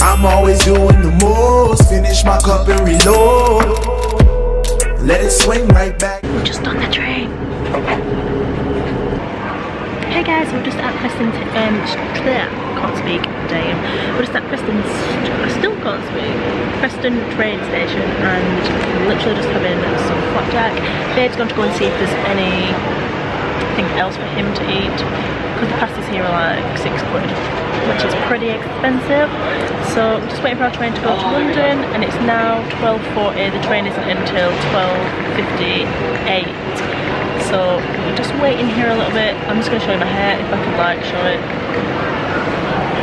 I'm always doing the most. Finish my cup and reload. Let it swing right back. We're just on the train. Hey guys, we're just at Preston. Can't speak. Damn. We're just at Preston. I still can't speak. Preston train station, and literally just having some flapjack. Babe's going to go and see if there's anything else for him to eat, because the pastas here are like £6, which is pretty expensive. So I'm just waiting for our train to go to London, and it's now 12:40. The train isn't until 12:58. So we're just waiting here a little bit. I'm just going to show you my hair if I can like show it.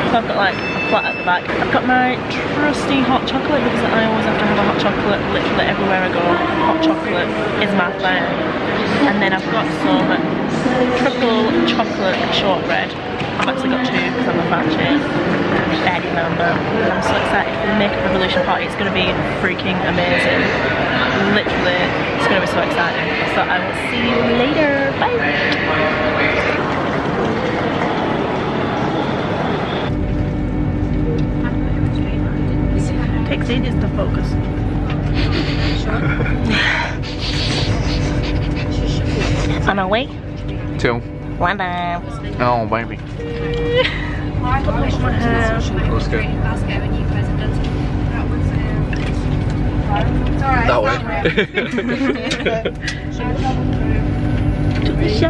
I've got like a plait at the back. I've got my trusty hot chocolate, because I always have to have a hot chocolate literally everywhere I go. Hot chocolate is my thing. And then I've got some triple chocolate shortbread. I've actually got two because I'm a fan chain. Daddy member. I'm so excited for the Makeup Revolution party. It's going to be freaking amazing. Literally, it's going to be so exciting. So I will see you later. Bye. Takes ages to focus. On our way to London. Oh baby. That way. To the show.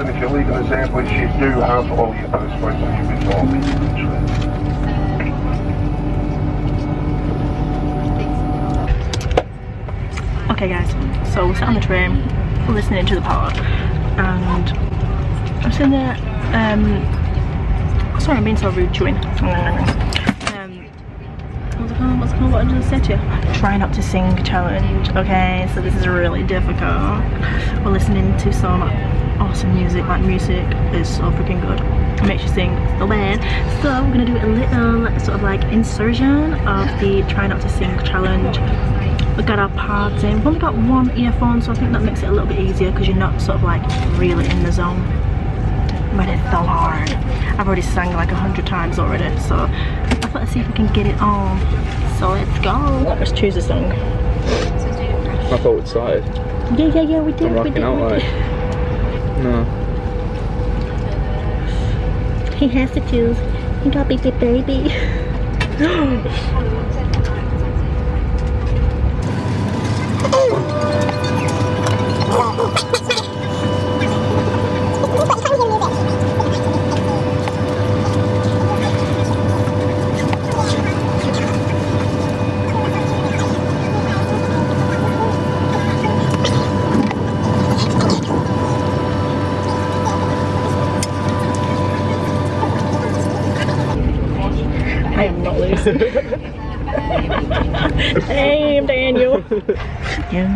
And if you leave an example, you do have all your other space that you've been talking to. Okay guys, so we're sat on the train listening to the pod, and I'm sitting there, sorry I'm being so rude, chewing. What did I say to you? Try not to sing challenge, okay? So this is really difficult. We're listening to some awesome music, like music is so freaking good. It makes you sing the bad. So I'm gonna do a little sort of like insertion of the try not to sing challenge. We got our pods in. We've only got one earphone, so I think that makes it a little bit easier because you're not sort of like really in the zone. But it's so hard. I've already sang like 100 times already, so I thought let's see if we can get it on. So let's go. Let's choose a song. I thought we started. Yeah, we did. I'm rocking out like. No. He has to choose. He got to be the baby. Hey, I'm Daniel. You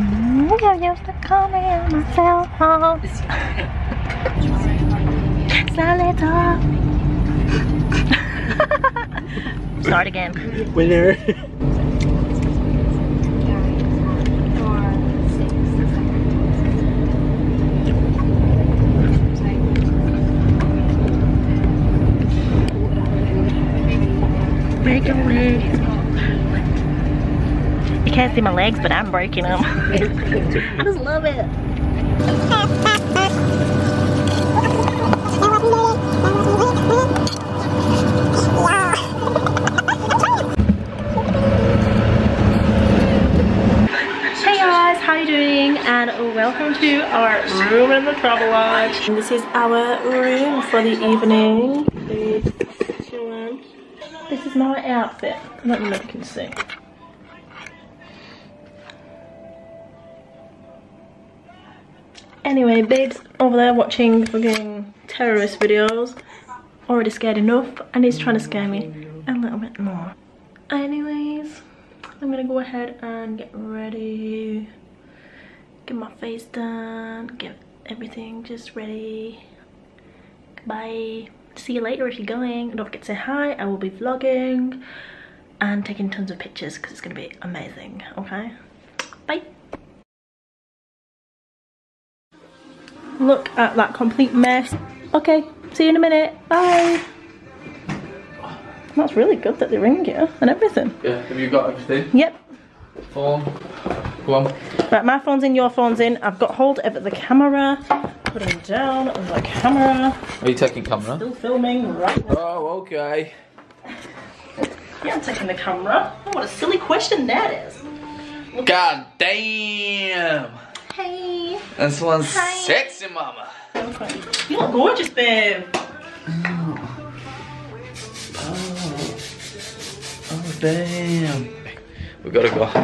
used to call me on my cell phone. Solid. Start again. Winner. Break away. You can't see my legs, but I'm breaking them. I just love it. Hey guys, how are you doing? And welcome to our room in the Travelodge. And this is our room for the evening. This is my outfit. Let me look and see. Anyway, Babe's over there watching fucking terrorist videos. Already scared enough, and he's trying to scare me a little bit more. Anyways, I'm gonna go ahead and get ready. Get my face done. Get everything just ready. Bye. See you later if you're going. Don't forget to say hi. I will be vlogging and taking tons of pictures because it's going to be amazing. Okay, bye. Look at that complete mess. Okay, See you in a minute. Bye. That's really good that they ring you and everything. Yeah, have you got everything? Yep. Phone. Go on. Right, my phone's in, your phone's in. I've got hold of the camera. Put him down on the camera. Are you taking camera? Still filming right now. Oh, okay. Yeah, I'm taking the camera. Oh, what a silly question that is. Look. God damn. Hey. That's one sexy mama. Okay. You look gorgeous, babe. Oh. Oh, damn. We gotta go. Oh.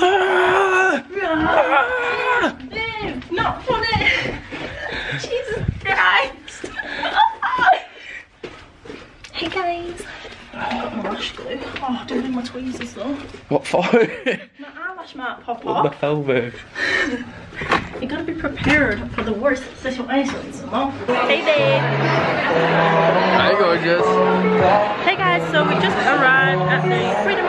Ah. Babe, not funny. Jesus Christ. Hey guys. I've got my lash glue. Oh, I don't need my tweezers though. What for? My eyelash might pop off. What the hell, babe? You gotta be prepared for the worst situations, you know? Hey babe! Hi gorgeous! Hey guys, so we just arrived at the Freedom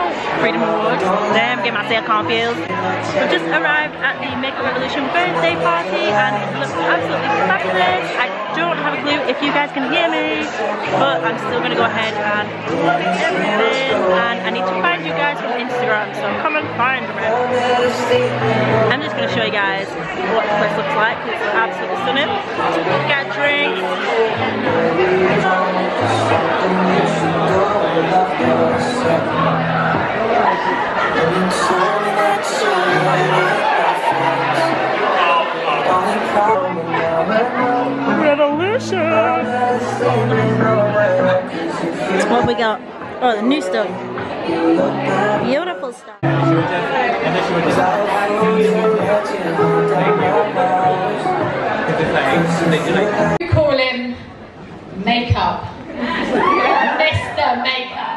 Awards. Damn, get myself confused. We just arrived at the Makeup Revolution birthday party and it looks absolutely fabulous. I don't have a clue if you guys can hear me, but I'm still gonna go ahead and vlog everything, and I need to find you guys on Instagram, so come and find me. I'm just gonna show you guys what the place looks like. It's absolutely stunning. We've got drinks. Revolution! What we got? Oh, the new stuff. Beautiful stuff. We call him Makeup. Mr. Makeup.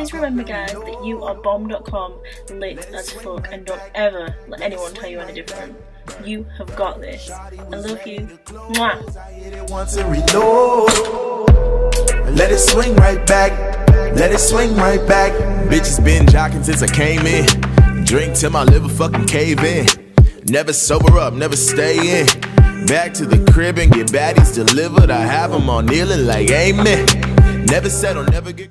Please remember, guys, that you are bomb.com lit as fuck, and don't ever let anyone tell you any different. You have got this. I love you. Mwah. Let it swing right back. Let it swing right back. Bitches been jocking since I came in. Drink till my liver fucking cave in. Never sober up, never stay in. Back to the crib and get baddies delivered. I have them all kneeling like amen. Never settle, never get